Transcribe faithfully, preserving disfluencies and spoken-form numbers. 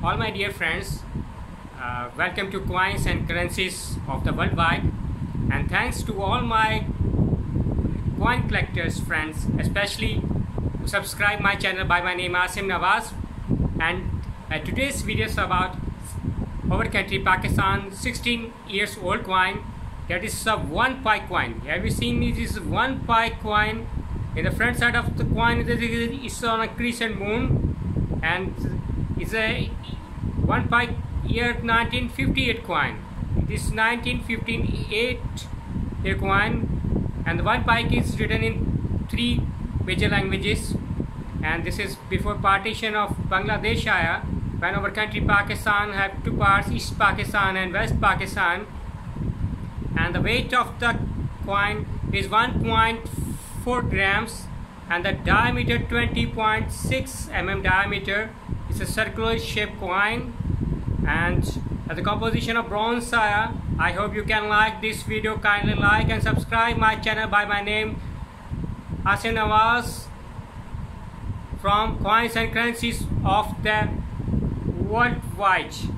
All my dear friends, uh, welcome to Coins and Currencies of the Worldwide, and thanks to all my coin collectors friends, especially who subscribe my channel by my name Asim Nawaz. And uh, today's video is about our country Pakistan sixteen years old coin, that is a one pi coin. Have you seen it? This is one pi coin. In the front side of the coin is on a crescent moon, and it's a one pi year nineteen fifty-eight coin. This is nineteen fifty-eight year coin, and the one pi is written in three major languages, and this is before partition of Bangladesh era, when our country Pakistan have two parts, East Pakistan and West Pakistan. And the weight of the coin is one point four grams, and the diameter twenty point six millimeters diameter. It's a circular shaped coin, and the composition of bronze are. I hope you can like this video. Kindly like and subscribe my channel by my name Asim Nawaz from Coins and Currencies of the Worldwide.